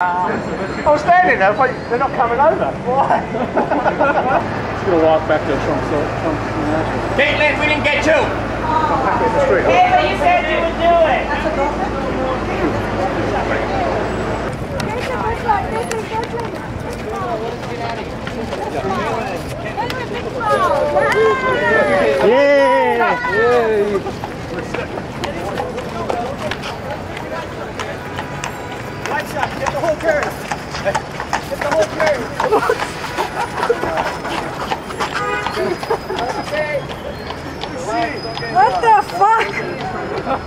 I was standing there, like, they're not coming over. Why? Just going to walk back to Trump. Caitlin, we didn't get you! Caitlin, you said you would do it! That's a get the whole carry. Get the whole carry. What the fuck?